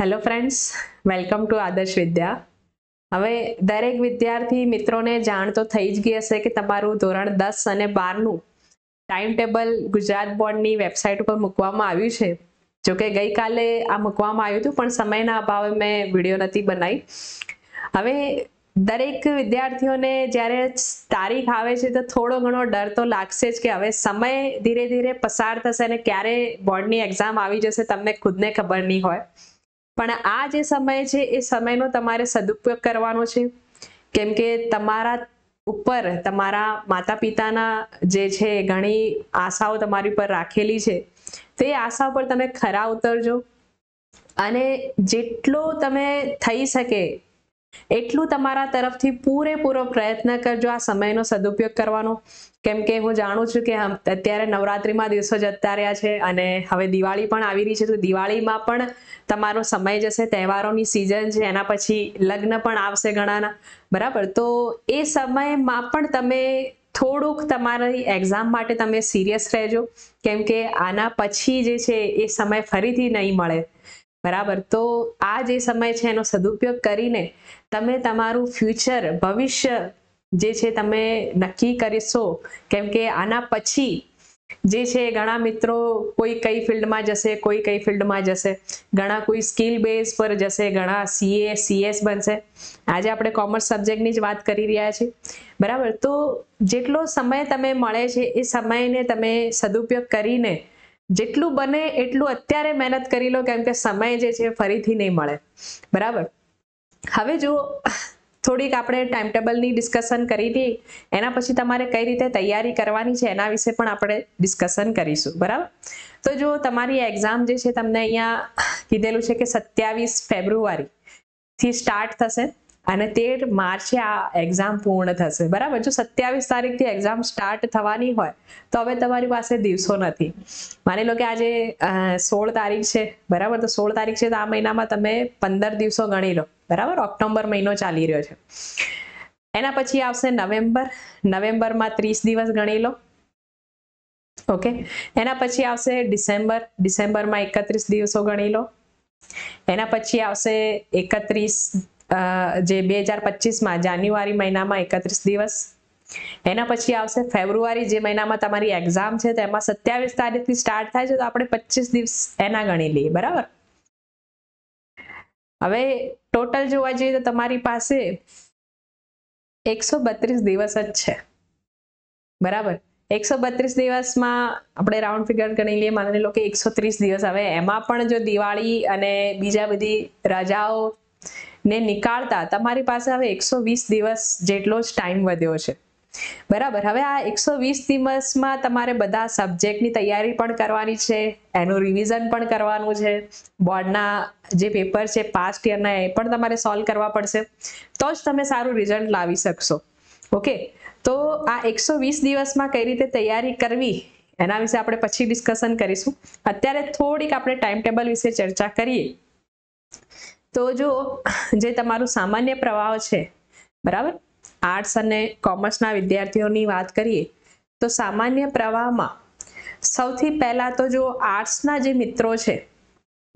Hello friends, welcome to Adarsh Vidya. हवे दरेक विद्यार्थी मित्रों ने जाण तो थई ज गई हशे के तमारुं धोरण 10 अने 12 नुं टाइम टेबल गुजरात बोर्ड नी वेबसाइट पर मूकवामां आव्युं छे। जो कि गई काले आ मूकवामां आव्युं हतुं, पण समयना अभावे मैं विडियो नथी बनाई। हवे दरेक विद्यार्थीओने ज्यारे तारीख आवे छे तो थोड़ो घणो डर तो लागशे ज के हवे समय धीरे धीरे पसार थशे अने क्यारे बोर्डनी एक्जाम आवी जशे तमने खुदने खबर नहीं होय। पण आ जे समय छे ए समयनो तमारे सदुपयोग करवानो छे, केम के तमारा उपर तमारा माता पिताना जे छे घणी आशाओ तमारी पर राखेली छे, तो ए आशा पर तमे खरा उतरजो अने जेटलो तमे थई सके एटलू तमारा तरफथी पूरेपूरो प्रयत्न करजो आ समयनो सदुपयोग करवानो। केम के हूँ जाणु छूं के अत्यारे नवरात्रिमां दिवसो जता रह्या छे अने हवे दिवाळी पण आवी रही छे, तो दिवाळीमां पण तमारो समय जशे, तहेवारोनी सीजन छे, एना पछी लग्न पण आवशे घणाना, बराबर। तो ए समयमां पण तमे थोडुंक तमारी एक्जाम माटे तमे सीरियस रहेजो, केम के आना पछी जे छे ए समय फरीथी नहीं मळे, बराबर। तो आ जे समय छे एनो सदुपयोग करीने तमे तमारुं फ्यूचर भविष्य जे छे तमे नक्की करीशो, केम के आना पछी जे छे घणा मित्रों कोई कई फील्ड में जशे, कोई कई फील्ड में जशे, घणा कोई स्किल बेस पर जशे, घणा सीए सीएस बनशे। आज आपणे कॉमर्स सब्जेक्ट नी ज वात करी रह्या छीए, बराबर। तो जेटलो समय तमे मळे छे ए समयने तमे सदुपयोग करीने जेटलू बने एटलू अत्यारे मेहनत करी लो, केम के समय जे छे फरीथी नहीं मळे, बराबर। हवे जो थोड़ीक आपणे टाइम टेबल नी डिस्कशन करी ली, एना पछी तमारे कई रीते तैयारी करवानी छे एना विषे पण आपणे डिस्कशन करीशुं, बराबर। तो जो तमारी एक्जाम जे छे तमने अहींया कीधेलुं छे के 27 फेब्रुआरी थी स्टार्ट थशे अने 13 मार्चे आ एक्जाम पूर्ण थशे, बराबर। जो 27 तारीख थी एक्जाम स्टार्ट थवानी होय तो हवे तमारी पासे दिवसो नथी। मानी लो के आजे 16 तारीख छे, बराबर। तो 16 तारीख छे तो आ महीनामां तमे 15 दिवसो गणी लो, बराबर। ऑक्टोबर महीनो चाली रह्यो छे। एना पछी आवशे नवेम्बर, नवेम्बर मां 30 दिवस गणी लो, ओके। एना पछी आवशे डिसेम्बर, डिसेम्बर मां 31 दिवसो गणी लो। एना पछी आवशे 2025 में जान्युआरी महीना में 31 दिवस। एना पछी आवशे फेब्रुआरी जे महीना में तमारी एक्जाम छे तो एमां 27 तारीख थी स्टार्ट थाय छे तो आपणे 25 दिवस एना गणी लीए, बराबर। हवे टोटल जोवा जईए तो तमारी पासे 132 दिवस ज छे, बराबर। 132 दिवस में आपणे राउंड फिगर गणी लीए, मानी लो के 130 दिवस। हवे एमां पण जो दिवाळी अने बीजा बधी रजाओ ने निकालता तमारी पासे हवे 120 दिवस जेटलो ज टाइम वध्यो छे, बराबर। हवे आ 120 दिवस में तमारे बधा सब्जेक्ट नी तैयारी पण करवानी छे, एनु रिविजन पण करवानुं छे, बोर्डना जे पेपर छे पास्ट ईयरना ए पण तमारे सॉल्व करवा पड़शे, तो ज तमे सारू रिजल्ट लावी शकशो, ओके। तो आ 120 दिवस में कई रीते तैयारी करवी एना विषे आपणे पछी डिस्कशन करीशुं। अत्यारे थोड़ीक आपणे टाइम टेबल विषे चर्चा करीए। तो जो जे तमारुं सामान्य प्रवाह छे, बराबर, आर्ट्स अने कॉमर्सना विद्यार्थीओनी वात करीए तो सामान्य प्रवाहमां सौथी पहेला तो जो आर्ट्सना जे मित्रो छे,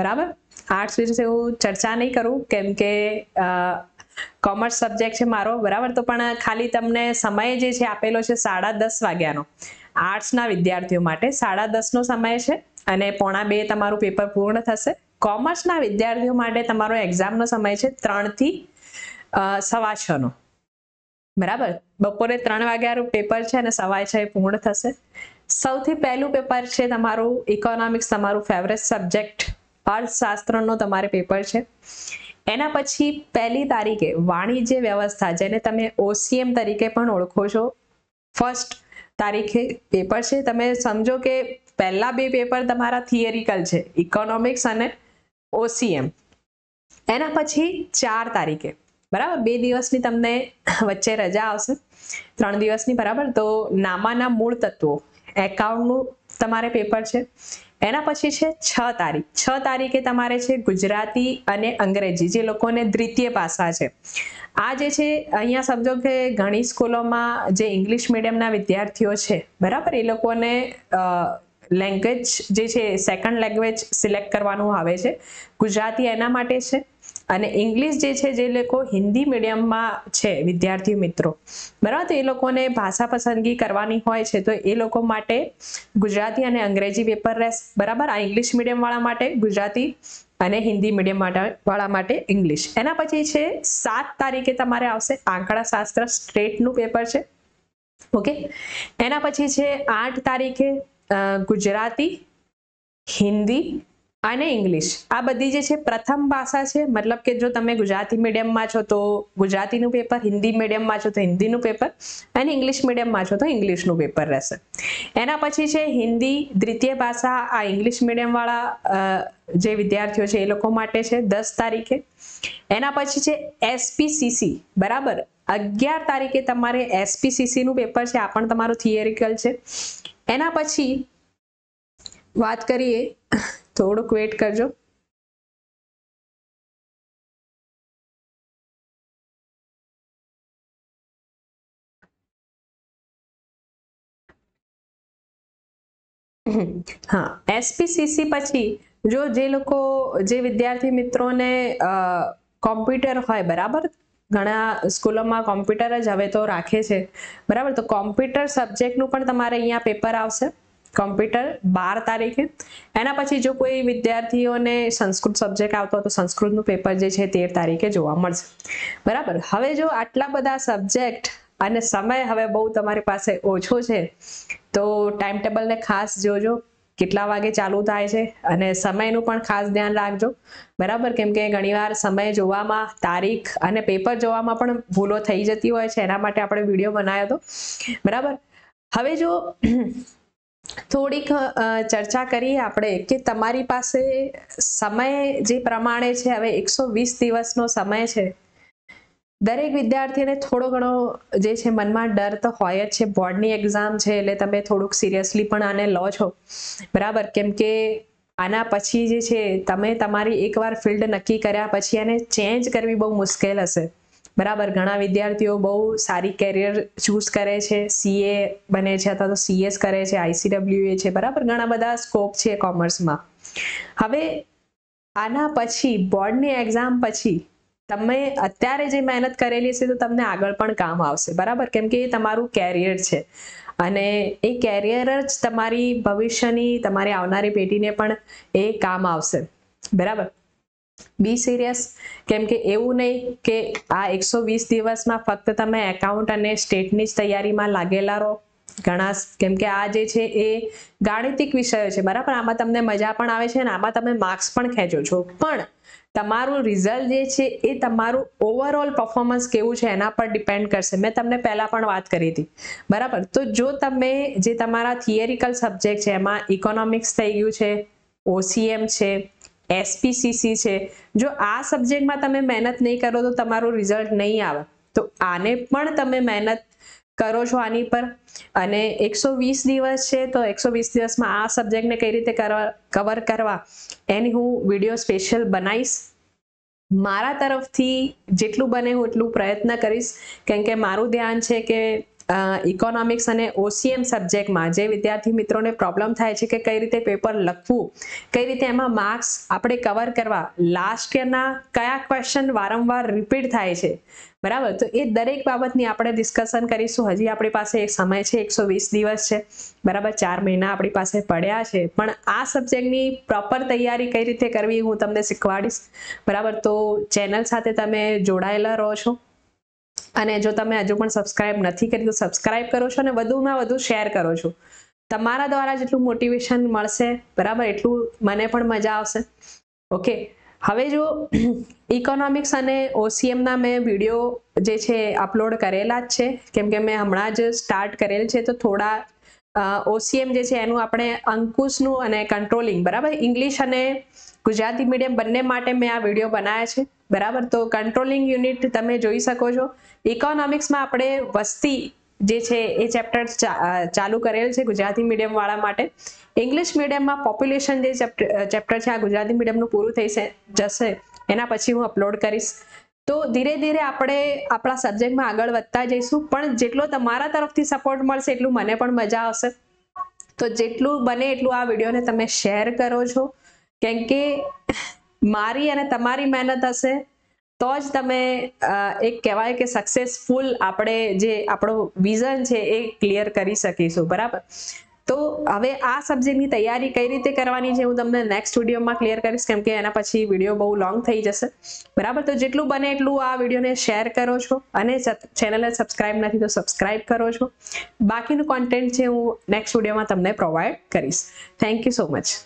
बराबर, आर्ट्स विषे हूँ चर्चा नहीं करूँ केम के कॉमर्स सब्जेक्ट छे मारो, बराबर। तो पण खाली तमने समय जे छे आपेलो छे 10:30 वाग्यानो आर्ट्सना विद्यार्थीओ माटे, 10:30 नो समय छे अने 1:45 तमारुं पेपर पूर्ण थशे। कॉमर्सना विद्यार्थीओ माटे तमारो एक्जामनो समय छे 3 થી 6:15 नो, बराबर। बपोरे 3 वाग्याનું પેપર છે અને 6:15 પૂર્ણ થશે। સૌથી પહેલું પેપર છે તમારું ઇકોનોમિક્સ, તમારું ફેવરેટ સબ્જેક્ટ અર્થશાસ્ત્રનો તમારે પેપર છે। એના પછી પહેલી તારીખે વાણિજ્ય વ્યવસ્થા, જેને તમે OCM તરીકે પણ ઓળખો છો, 1 તારીખે પેપર છે। તમે સમજો કે પહેલા બે પેપર તમારા થિયરિકલ છે, ઇકોનોમિક્સ અને OCM। એના પછી 4 તારીખે, बराबर, 2 દિવસની તમને વચ્ચે રજા આવશે, 3 દિવસની, બરાબર। તો નામાના મૂળ તત્વો એકાઉન્ટનું તમારે પેપર છે। એના પછી છે 6 તારીખ, 6 તારીખે તમારે છે ગુજરાતી અને અંગ્રેજી, જે લોકોને દ્વિતીય પાસા છે। આ જે છે અહીંયા સમજો કે ઘણી સ્કૂલોમાં જે ઇંગ્લિશ મીડિયમના વિદ્યાર્થીઓ છે, બરાબર, એ લોકોને લેંગ્વેજ જે છે સેકન્ડ લેંગ્વેજ સિલેક્ટ કરવાનું આવે છે, ગુજરાતી એના માટે છે અને ઇંગ્લિશ જે છે જે લોકો હિન્દી મીડિયમમાં છે વિદ્યાર્થી મિત્રો, બરાબર, તો એ લોકોને ભાષા પસંદગી કરવાની હોય છે તો એ લોકો માટે ગુજરાતી અને અંગ્રેજી પેપર રહેશે, બરાબર. આ ઇંગ્લિશ મીડિયમવાળા માટે ગુજરાતી અને હિન્દી મીડિયમ વાળા માટે ઇંગ્લિશ. એના પછી છે 7 તારીખે તમારે આવશે આંકડાશાસ્ત્ર સ્ટેટનું પેપર છે, ઓકે. એના પછી છે 8 તારીખે ગુજરાતી, હિન્દી અને ઇંગ્લિશ. આ બધી જે છે પ્રથમ ભાષા છે, મતલબ કે જો તમે ગુજરાતી મીડિયમમાં છો તો ગુજરાતીનું પેપર, હિન્દી મીડિયમમાં છો તો હિન્દીનું પેપર અને ઇંગ્લિશ મીડિયમમાં છો તો ઇંગ્લિશનું પેપર રહેશે. એના પછી છે હિન્દી દ્વિતીય ભાષા, આ ઇંગ્લિશ મીડિયમવાળા જે વિદ્યાર્થીઓ છે એ લોકો માટે છે 10 તારીખે. એના પછી છે એસપીસીસી, બરાબર, 11 તારીખે તમારે એસપીસીસીનું પેપર છે, આ પણ તમારું થિયરિકલ છે. એના પછી વાત કરીએ, થોડુંક વેઇટ કરજો. હા, એસપીસીસી પછી જો જે લોકો, જે વિદ્યાર્થી મિત્રોને કોમ્પ્યુટર હોય, બરાબર, ઘણા સ્કૂલોમાં કોમ્પ્યુટર જ હવે તો રાખે છે, બરાબર, તો કોમ્પ્યુટર સબ્જેક્ટનું પણ તમારે અહીંયા પેપર આવશે કોમ્પ્યુટર 12 તારીખે. એના પછી જો કોઈ વિદ્યાર્થીઓને સંસ્કૃત સબ્જેક્ટ આવતો તો સંસ્કૃતનું પેપર જે છે 13 તારીખે જોવા મળશે, બરાબર. હવે જો આટલા બધા સબ્જેક્ટ અને સમય હવે બહુ તમારી પાસે ઓછો છે તો ટાઈમ ટેબલને ખાસ જોજો કેટલા વાગે ચાલુ થાય છે અને સમયનું પણ ખાસ ધ્યાન રાખજો, બરાબર, કેમ કે ઘણીવાર સમય જોવામાં, તારીખ અને પેપર જોવામાં પણ ભૂલો થઈ જતી હોય છે, એના માટે આપણે વિડીયો બનાવ્યો હતો, બરાબર. હવે જો થોડીક ચર્ચા કરીએ આપણે કે તમારી પાસે સમય જે પ્રમાણે છે, હવે 120 દિવસનો સમય છે. દરેક વિદ્યાર્થીને થોડો ઘણો જે છે મનમાં ડર તો હોય જ છે, બોર્ડની એક્ઝામ છે એટલે તમે થોડુંક સિરિયસલી પણ આને લો છો, બરાબર, કેમ કે આના પછી જે છે તમે તમારી એકવાર ફિલ્ડ નક્કી કર્યા પછી એને ચેન્જ કરવી બહુ મુશ્કેલ હશે, બરાબર. ઘણા વિદ્યાર્થીઓ બહુ સારી કેરિયર ચૂઝ કરે છે, સીએ બને છે અથવા તો સીએસ કરે છે, આઈસીડબ્લ્યુએ છે, બરાબર, ઘણા બધા સ્કોપ છે કોમર્સમાં. હવે આના પછી બોર્ડની એક્ઝામ પછી તમે અત્યારે જે મહેનત કરેલી છે તો તમને આગળ પણ કામ આવશે, બરાબર, કેમ કે એ તમારું કેરિયર છે અને એ કેરિયર જ તમારી ભવિષ્યની, તમારી આવનારી પેઢીને પણ એ કામ આવશે, બરાબર. બી સિરિયસ, કેમ કે એવું નહીં કે આ 120 દિવસમાં ફક્ત તમે એકાઉન્ટ અને સ્ટેટની જ તૈયારીમાં લાગેલા રહો, ઘણા, કેમ કે આ જે છે એ ગાણિતિક વિષયો છે, બરાબર, આમાં તમને મજા પણ આવે છે અને આમાં તમે માર્ક્સ પણ ખેંચો છો, પણ તમારું રિઝલ્ટ જે છે એ તમારું ઓવરઓલ પરફોર્મન્સ કેવું છે એના પર ડિપેન્ડ કરશે. મેં તમને પહેલાં પણ વાત કરી હતી, બરાબર, તો જો તમે જે તમારા થિયરિકલ સબ્જેક્ટ છે એમાં ઇકોનોમિક્સ થઈ ગયું છે, ઓસીએમ છે, એસપીસીસી છે, જો આ સબ્જેક્ટમાં તમે મહેનત નહીં કરો તો તમારું રિઝલ્ટ નહીં આવે, તો આને પણ તમે મહેનત કરો છો આની પર. અને 120 દિવસ છે તો 120 દિવસમાં આ સબ્જેક્ટને કઈ રીતે કવર કરવા એની હું વિડીયો સ્પેશિયલ બનાવીશ. મારા તરફથી જેટલું બને હું એટલું પ્રયત્ન કરીશ, કેમ કે મારું ધ્યાન છે કે ઇકોનોમિક્સ અને ઓસીએમ સબ્જેક્ટમાં જે વિદ્યાર્થી મિત્રોને પ્રોબ્લેમ થાય છે કે કઈ રીતે પેપર લખવું, કઈ રીતે એમાં માર્ક્સ આપણે કવર કરવા, લાસ્ટ યરના કયા ક્વેશ્ચન વારંવાર રિપીટ થાય છે, બરાબર, તો એ દરેક બાબતની આપણે ડિસ્કશન કરીશું. હજી આપણી પાસે એક સમય છે, 120 દિવસ છે, બરાબર, 4 મહિના આપણી પાસે પડ્યા છે, પણ આ સબ્જેક્ટની પ્રોપર તૈયારી કઈ રીતે કરવી હું તમને શીખવાડીશ, બરાબર. તો ચેનલ સાથે તમે જોડાયેલા રહો છો અને જો તમે હજુ પણ સબસ્ક્રાઇબ નથી કરી તો સબસ્ક્રાઇબ કરો છો અને વધુમાં વધુ શેર કરો છો, તમારા દ્વારા જેટલું મોટિવેશન મળશે, બરાબર, એટલું મને પણ મજા આવશે, ઓકે. હવે જો ઇકોનોમિક્સ અને ઓસીએમના મેં વિડીયો જે છે અપલોડ કરેલા જ છે, કેમ કે મેં હમણાં જ સ્ટાર્ટ કરેલ છે, તો થોડા ઓસીએમ જે છે એનું આપણે અંકુશનું અને કંટ્રોલિંગ, બરાબર, ઇંગ્લિશ અને ગુજરાતી મીડિયમ બંને માટે મેં આ વિડીયો બનાવ્યા છે, બરાબર, તો કંટ્રોલિંગ યુનિટ તમે જોઈ શકો છો. ઇકોનોમિક્સમાં આપણે વસ્તી જે છે એ ચેપ્ટર ચાલુ કરેલ છે ગુજરાતી મીડિયમવાળા માટે. ઇંગ્લિશ મીડિયમમાં પોપ્યુલેશન જે ચેપ્ટર છે આ ગુજરાતી મીડિયમનું પૂરું થઈ જશે, એના પછી હું અપલોડ કરીશ. તો ધીરે ધીરે આપણે આપણા સબ્જેક્ટમાં આગળ વધતા જઈશું, પણ જેટલો તમારા તરફથી સપોર્ટ મળશે એટલું મને પણ મજા આવશે. तो જેટલું બને એટલું આ વિડિયોને તમે શેર કરો છો કેમ કે મારી અને તમારી મહેનત હશે તો જ તમે એક કહેવાય કે સક્સેસફુલ આપણે જે આપણો વિઝન છે એ ક્લિયર કરી શકીશું બરાબર तो हवे आ सब्जेक्ट की तैयारी कई रीते करवानी छे हूँ तमने नेक्स्ट विडियो में क्लियर करीश केम के एना पछी विडियो बहुत लॉन्ग थी जैसे बराबर। तो जेटलू बने एटलू आ विडियो ने शेर करो छो अने चेनल ने सब्सक्राइब नहीं तो सब्सक्राइब करो छो। बाकीनो कॉन्टेंट छे हूँ नेक्स्ट विडियो में तमने प्रोवाइड करीश। Thank you so much.